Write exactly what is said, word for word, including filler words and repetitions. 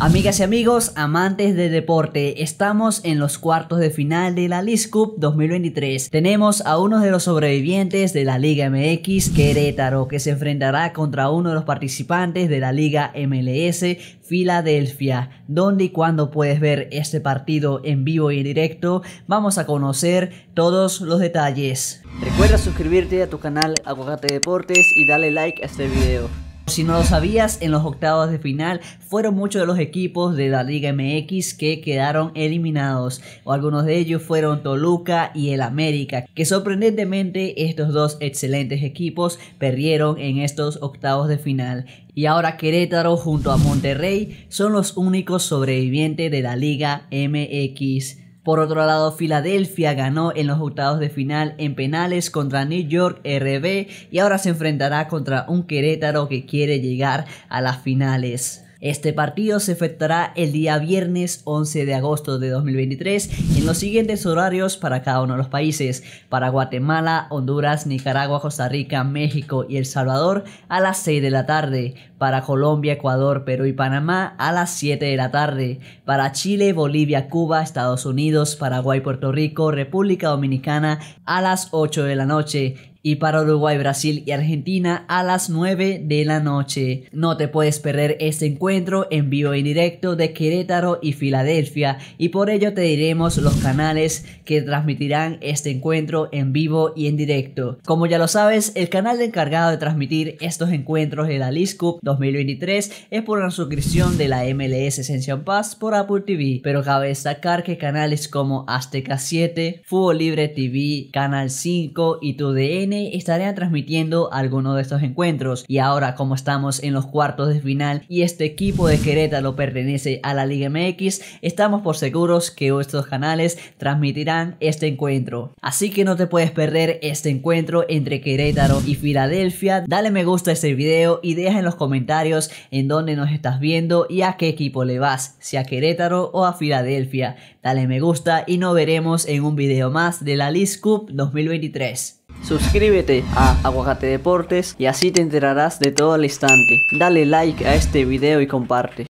Amigas y amigos, amantes del deporte, estamos en los cuartos de final de la League Cup dos mil veintitrés. Tenemos a uno de los sobrevivientes de la Liga M X, Querétaro, que se enfrentará contra uno de los participantes de la Liga M L S, Filadelfia. ¿Dónde y cuándo puedes ver este partido en vivo y en directo? Vamos a conocer todos los detalles. Recuerda suscribirte a tu canal Aguacate Deportes y dale like a este video. Si no lo sabías, en los octavos de final fueron muchos de los equipos de la Liga M X que quedaron eliminados. O algunos de ellos fueron Toluca y el América, que sorprendentemente estos dos excelentes equipos perdieron en estos octavos de final. Y ahora Querétaro junto a Monterrey son los únicos sobrevivientes de la Liga M X. Por otro lado, Filadelfia ganó en los octavos de final en penales contra New York R B y ahora se enfrentará contra un Querétaro que quiere llegar a las finales. Este partido se efectuará el día viernes once de agosto de dos mil veintitrés en los siguientes horarios para cada uno de los países: para Guatemala, Honduras, Nicaragua, Costa Rica, México y El Salvador a las seis de la tarde, para Colombia, Ecuador, Perú y Panamá a las siete de la tarde, para Chile, Bolivia, Cuba, Estados Unidos, Paraguay, Puerto Rico, República Dominicana a las ocho de la noche. Y para Uruguay, Brasil y Argentina a las nueve de la noche. No te puedes perder este encuentro en vivo y directo de Querétaro y Filadelfia, y por ello te diremos los canales que transmitirán este encuentro en vivo y en directo. Como ya lo sabes, el canal encargado de transmitir estos encuentros de la League Cup dos mil veintitrés es por una suscripción de la M L S Season Pass por Apple T V, pero cabe destacar que canales como Azteca siete, Fútbol Libre T V, Canal cinco y T U D N estarían transmitiendo alguno de estos encuentros. Y ahora, como estamos en los cuartos de final y este equipo de Querétaro pertenece a la Liga M X, estamos por seguros que estos canales transmitirán este encuentro. Así que no te puedes perder este encuentro entre Querétaro y Filadelfia. Dale me gusta a este video y deja en los comentarios en dónde nos estás viendo y a qué equipo le vas, si a Querétaro o a Filadelfia. Dale me gusta y nos veremos en un video más de la League Cup dos mil veintitrés. Suscríbete a Aguacate Deportes y así te enterarás de todo al instante. Dale like a este video y comparte.